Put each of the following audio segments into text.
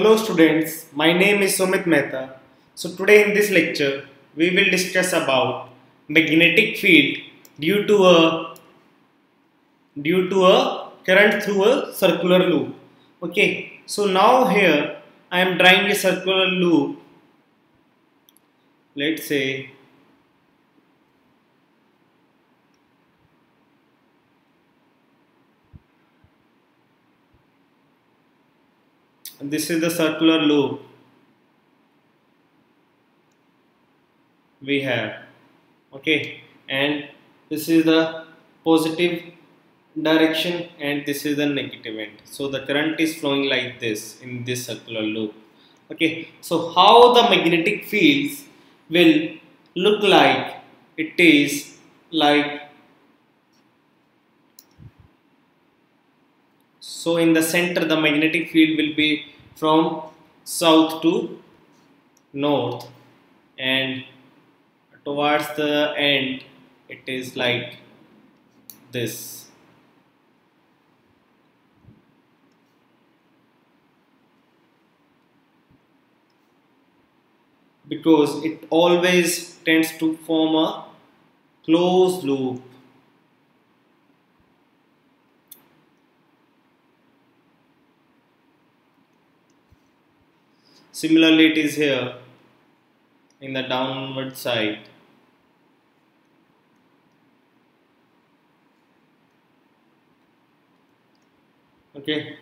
Hello students, my name is Sumit Mehta. So today in this lecture, we will discuss about magnetic field due to a current through a circular loop. Okay, so now here I am drawing a circular loop. Let's say this is the circular loop we have, okay, and this is the positive direction and this is the negative end. So the current is flowing like this in this circular loop. Okay, so how the magnetic fields will look like? It is like so in the center the magnetic field will be from south to north, and towards the end it is like this. Because it always tends to form a closed loop. Similarly, it is here in the downward side. Okay.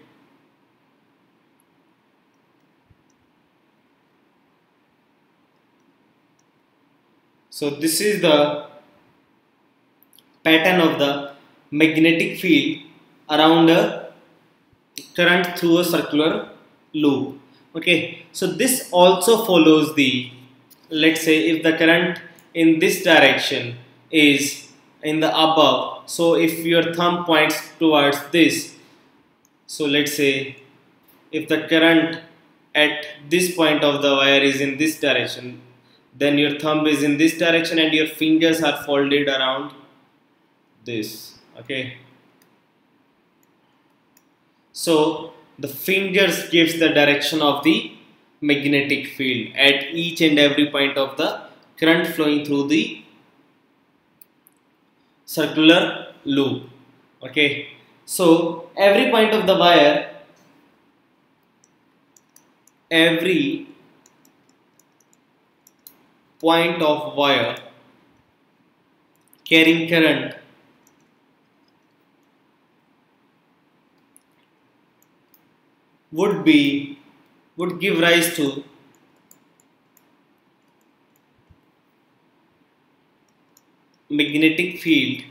So this is the pattern of the magnetic field around a current through a circular loop. Okay, so this also follows the, let's say if the current in this direction is in the above, so if your thumb points towards this, so let's say if the current at this point of the wire is in this direction, then your thumb is in this direction and your fingers are folded around this. Okay, so the fingers gives the direction of the magnetic field at each and every point of the current flowing through the circular loop. Okay, so every point of the wire, every point of wire carrying current would give rise to magnetic field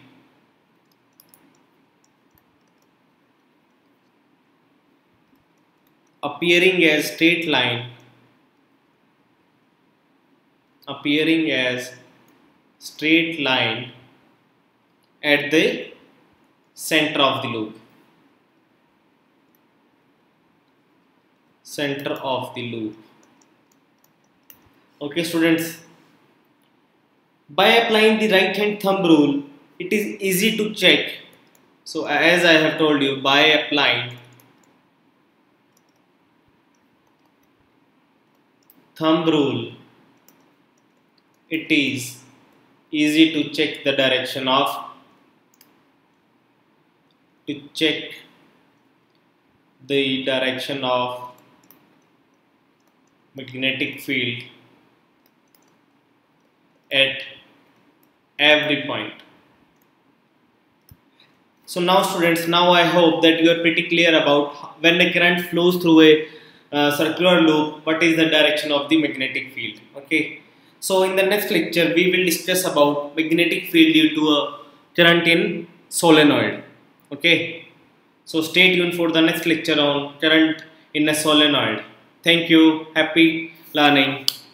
appearing as straight line at the center of the loop. Okay students, by applying the right hand thumb rule, it is easy to check. So as I have told you, by applying thumb rule, it is easy to check the direction of magnetic field at every point. So now students, now I hope that you are pretty clear about when a current flows through a circular loop, what is the direction of the magnetic field. Okay, so in the next lecture we will discuss about magnetic field due to a current in solenoid. Okay, so stay tuned for the next lecture on current in a solenoid. Thank you. Happy learning.